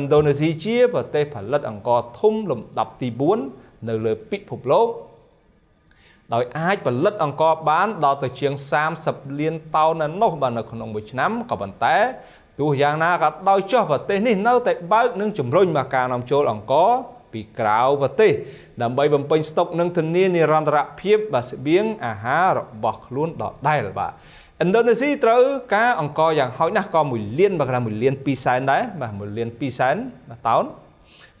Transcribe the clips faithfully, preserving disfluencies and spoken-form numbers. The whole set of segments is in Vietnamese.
Indonesia chia và tây phần lật ăn cò thung lùm đập tì bốn nơi lưỡi pít phục lốp. Đói ai phần lật ăn cò bán đòi từ chiếng sam sập liên tàu nên nốt bàn ở khung mười năm có bàn té. Tù giang na gạt đòi cho và tây nên nấu tại bát nướng chấm rôn mà càng làm trôi ăn cò bị cào và tây. Đầm bay bầm pin stock nướng thân niên ni ran rạp hiếp và sẽ biếng à há rọ bọc luôn đỏ đai là bà. Indonesia trâu cá ông co dạng hỏi nát co mùi liên và là mùi liên pisan đấy và mùi liên pisan và táo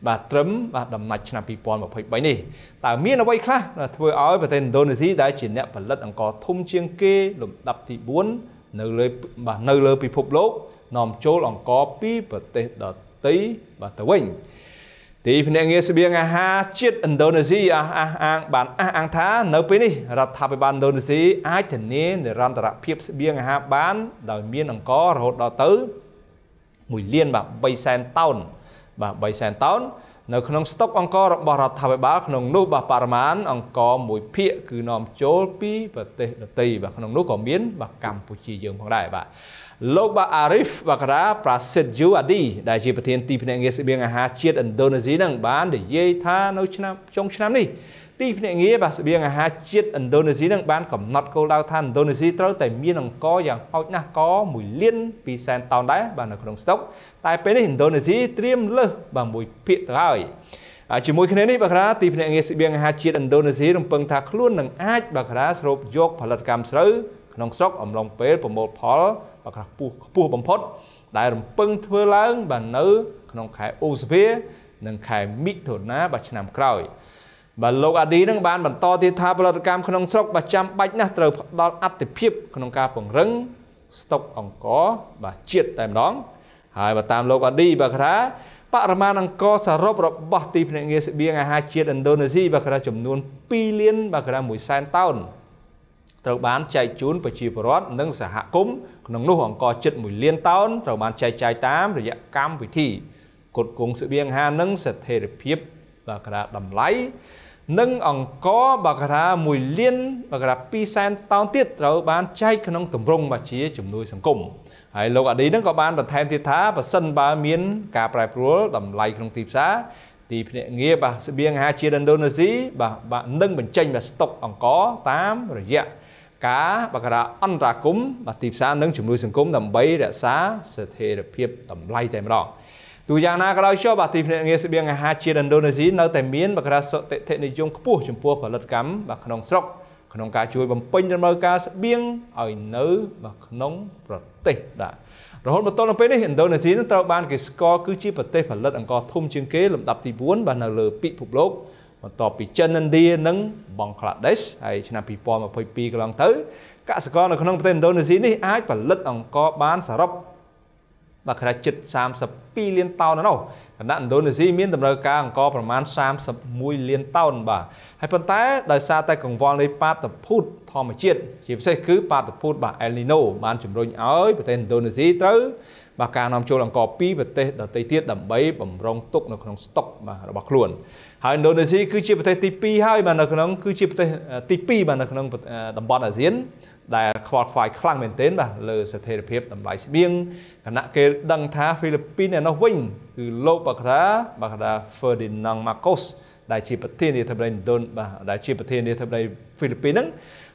và trấm và đầm nách nam pipon và phải bảy nỉ tại miền ở bắc khác là thôi ói và tên Indonesia đã chỉ nẹp và lật ông co thung chiêng kê lụm đập thì buôn nở lời và nở lời bị phục lốp nòm chỗ lòng co pi và tên đợt tí và tàu quỳnh thì phần nghe sự biếng ha chiết Indonesia à à bản à ăn thá nấu pin đi ra tháp về bản Indonesia ai thỉnh nè để làm tờ rạp phim sự biếng ha bán đòi miên đằng có rồi đòi tứ mùi liên và bay sen town và bay sen town nấu khung stock ông có bảo ra tháp về bản khung nô bà parman ông có mùi pịa cứ nòm chố pi và tê tây và khung nô có miến và Campuchia dương phong đại bạn Lô bà Arif và cả Prasetyo Adi đại diện Phật Thiên Tì Phật Nghệ Sĩ Biên Hà Chiết Indonesia đang bán để dây tha nấu chấm trong chấm đi Tì Phật Nghệ và Sĩ Biên Hà Chiết Indonesia đang bán cầm nát câu lao than Indonesia trâu tại miền đồng co dạng hội na có mùi liên vì sen tàu đá và nợ đồng stock tại bên Indonesia tiêm lơ và mùi pịt rồi chỉ mùi cái này bà cả Tì Phật Nghệ Sĩ Biên Hà Chiết Indonesia đồng bằng thạc luôn đằng ai bà cả sốp dọc và lật cam sấu nông sóc ẩm lòng bể và một phó và các phù bấm phốt đại đồng bưng thưa lớn và nữ nông khai ô sê nông khai mít thổ ná và chăn nằm còi và lộc adi nông ban bản to thiên tha bờ cam nông sóc và trăm bách nát trời đón ắt tiếp tiếp nông ca bằng rừng stock ông có và triệt tại đón hai và tam lộc adi và khá Parman ang co sa rob rob bát tì phèn nghe sự biếng hai triệt Indonesia và khá chấm nuôn pi liên và khá mùi san town tàu bán chạy trốn và chìa rót nâng xã hạ cúng nâng nô hoàng co chật mùi liên tón tàu bán chạy chạy tám rồi dạng cam vị thị cột cùng sự biên hà nâng sẽ thể được hiếp và cả đầm lấy nâng ổng có và cả mùi liên và cả pi sen tón tiết tàu bán chạy nâng tầm rung và chia chùm nuôi sống cùng hãy lâu ở đấy nâng có bán và thêm thiết thá và sân ba miến cà prài rúa đầm lấy không tìm xá thì nghe bà sự biên hà chia Indonesia và bạn nâng bình chênh và stock ổng có tám rồi dạng cá và cả ăn ra cúng và tiệp xa nâng chủng nuôi sừng cúng tầm bấy đã xá sẽ thề được hiệp tầm lay tầm đỏ từ giang na cái đó cho bà tiệp nghe sự biên hà chia Indonesia nơi tầm miến và cả sợ tệ tệ này dùng cua chủng cua và lật cắm và khăn ông sọc khăn ông cá chuối bầm pin trên mơ cá biên ở nữ và khăn ông rất tệ đã rồi hôm một tuần bên này Indonesia nó tạo ban cái score cứ chi và tệ và lật ăn co thung chương kế lụm tập tì bốn và nở bị phục lốp mà tọp bị chân anh đi nâng bằng Bangladesh hay chân bị bom mà phải pi cái lần tới cả sự con là con nông tên Indonesia này ai và lật ông có bán xà rốc và cái chật sam sập pi liên tàu nó đâu cái nạn Indonesia miền tầm đời ca ông có phần man sam sập mùi liên tàu bà hay phần té đời xa tay còn vòn lấy ba tập phút thò mà chết chỉ phải cứ ba tập phút bà Elino ban chủng đôi ơi và tên Indonesia tới bà ca nằm chỗ làm cò pi và tê đợt tây tiết đầm bấy bầm rong tục nó còn stock mà nó bạc luôn hai Indonesia cứ chia với tê pê hai mà nó còn cứ chia với tê pê mà nó còn đầm bọt ở diễn đại khoa khoai khăng bền tên mà lờ sẽ thể được hiệp đầm lại biếng cái nạn kê đăng thá Philippines này nó vinh từ lâu bạc ra bạc ra Ferdinand Marcos đại chỉ bật thiên địa thập đại Don và đại chỉ bật thiên địa thập đại Philippines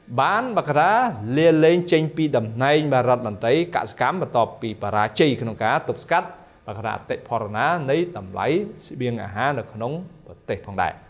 bán bạc ra liên lên trên pi đầm này mà rặt bàn tay cả cám và tọp pi bà ra chì khăn cá tụp cắt bạc ra tệ phò ná lấy tầm lấy biên à ha được nóng và tệ phòng đại.